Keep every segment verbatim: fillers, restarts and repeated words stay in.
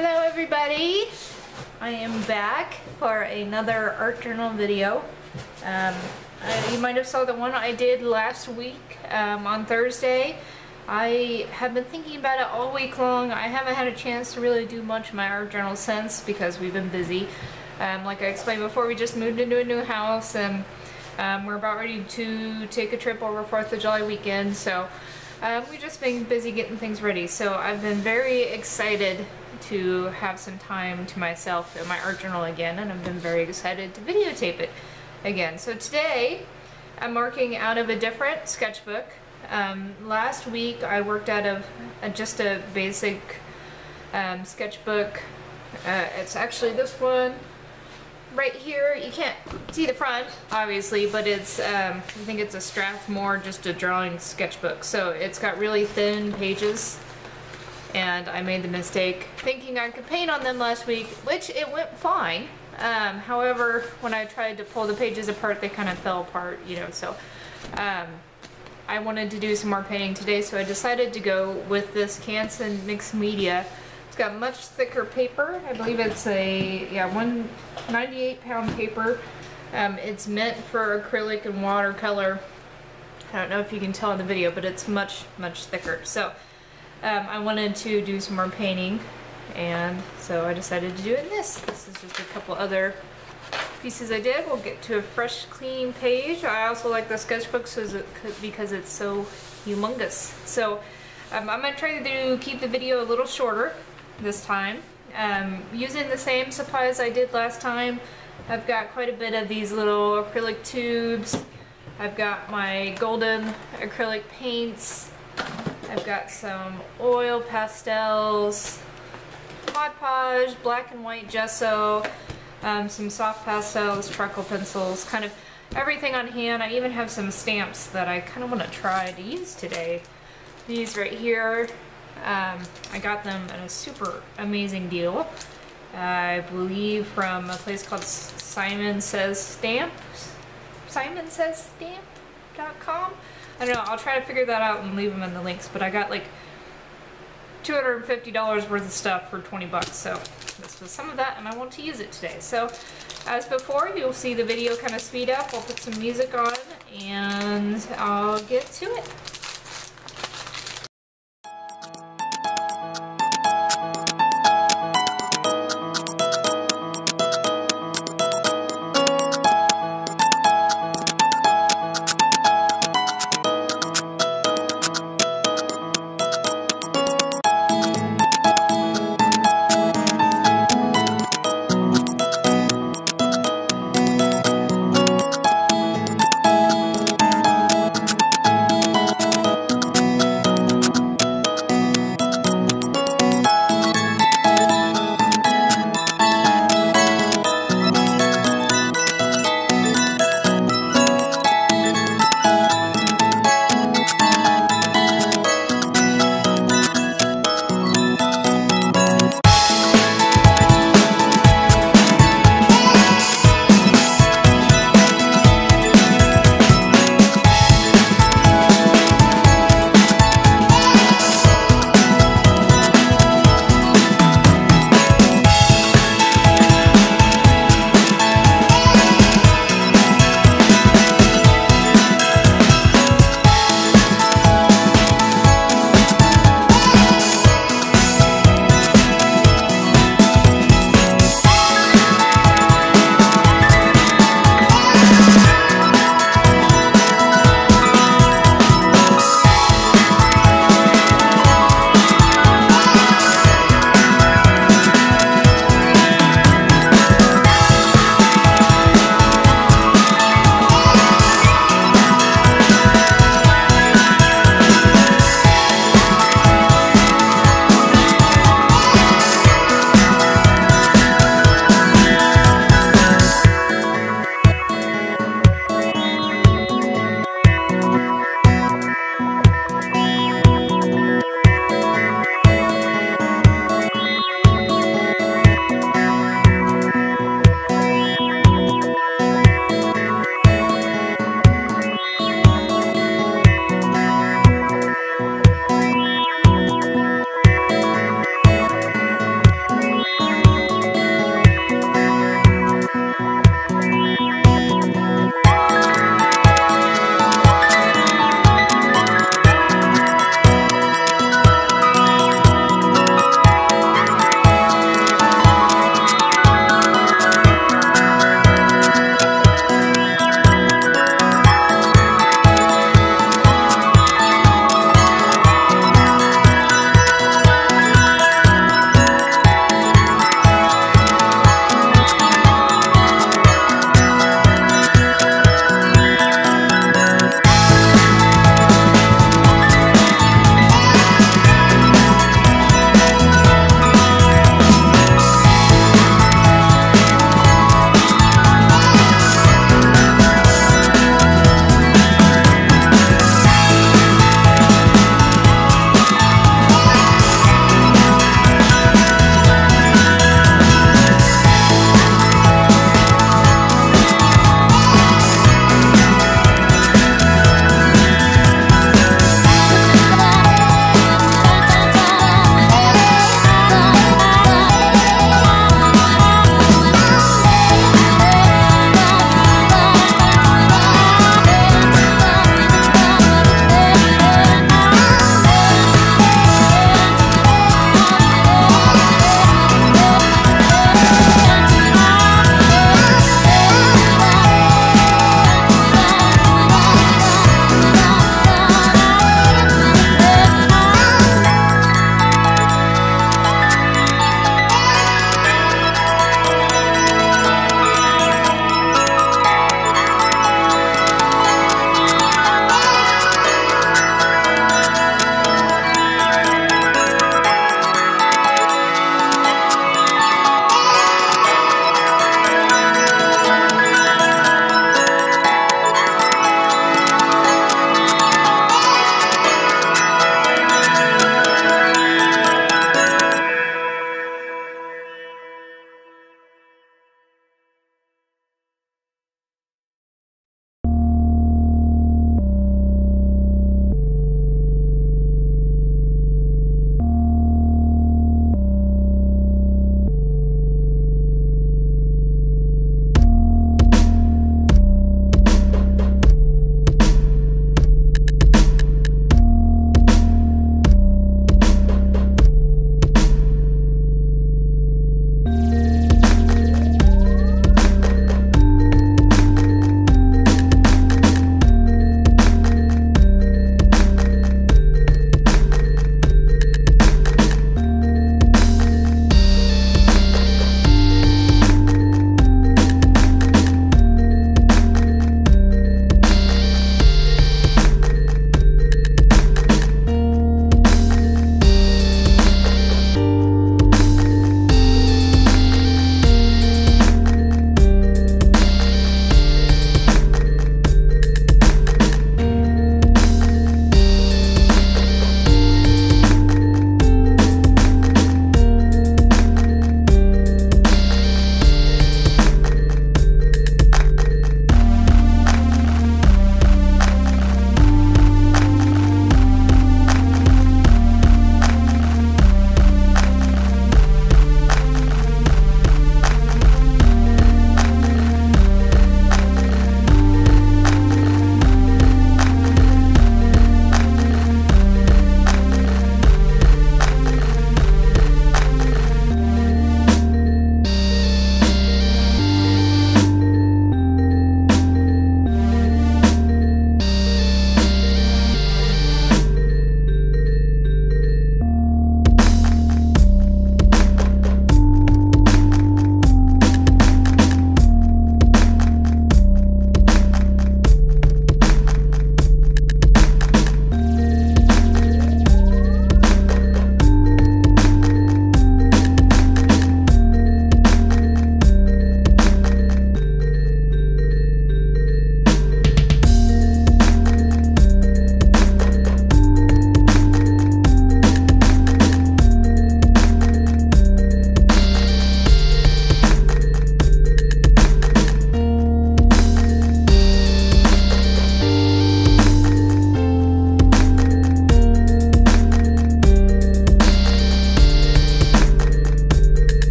Hello everybody, I am back for another art journal video. Um, I, you might have saw the one I did last week um, on Thursday. I have been thinking about it all week long. I haven't had a chance to really do much of my art journal since because we've been busy. Um, like I explained before, we just moved into a new house and um, we're about ready to take a trip over fourth of July weekend, so um, we've just been busy getting things ready. So I've been very excited to have some time to myself in my art journal again, and I've been very excited to videotape it again. So today I'm marking out of a different sketchbook. Um, last week I worked out of a, just a basic um, sketchbook. Uh, it's actually this one right here. You can't see the front obviously, but it's um, I think it's a Strathmore, just a drawing sketchbook, so it's got really thin pages. And I made the mistake thinking I could paint on them last week, which it went fine. Um, however, when I tried to pull the pages apart, they kind of fell apart, you know, so um, I wanted to do some more painting today, so I decided to go with this Canson Mixed Media. It's got much thicker paper. I believe it's a, yeah, one ninety-eight pound paper. Um, it's meant for acrylic and watercolor. I don't know if you can tell in the video, but it's much, much thicker. So. Um, I wanted to do some more painting, and so I decided to do it in this. This is just a couple other pieces I did. We'll get to a fresh, clean page. I also like the sketchbook because it's so humongous. So um, I'm going to try to keep the video a little shorter this time. Um, using the same supplies I did last time, I've got quite a bit of these little acrylic tubes. I've got my Golden acrylic paints. I've got some oil pastels, Mod Podge, black and white gesso, um, some soft pastels, charcoal pencils, kind of everything on hand. I even have some stamps that I kind of want to try to use today. These right here, um, I got them at a super amazing deal. I believe from a place called Simon Says Stamp, Simon Says Stamp dot com. I don't know, I'll try to figure that out and leave them in the links, but I got like two hundred fifty dollars worth of stuff for twenty bucks, so this was some of that, and I want to use it today. So, as before, you'll see the video kind of speed up. I'll put some music on, and I'll get to it.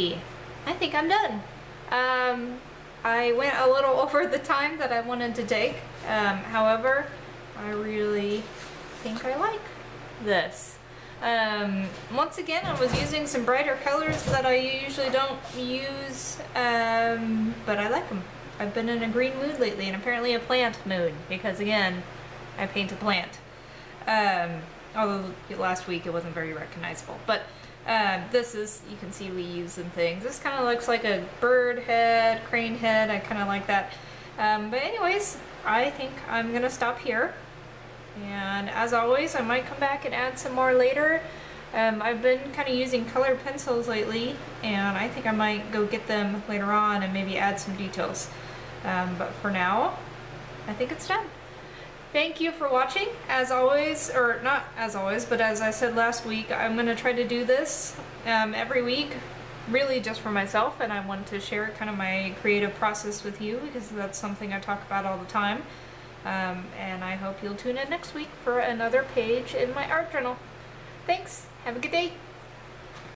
see, I think I'm done. Um, I went a little over the time that I wanted to take. Um, however, I really think I like this. Um, once again, I was using some brighter colors that I usually don't use, um, but I like them. I've been in a green mood lately, and apparently a plant mood, because again, I paint a plant. Um, although last week it wasn't very recognizable, but um, this is, you can see leaves and things. This kind of looks like a bird head, crane head, I kind of like that. Um, but anyways, I think I'm gonna stop here. And as always, I might come back and add some more later. Um, I've been kind of using colored pencils lately, and I think I might go get them later on and maybe add some details. Um, but for now, I think it's done. Thank you for watching. As always, or not as always, but as I said last week, I'm going to try to do this um, every week, really just for myself, and I want to share kind of my creative process with you, because that's something I talk about all the time. Um, and I hope you'll tune in next week for another page in my art journal. Thanks. Have a good day.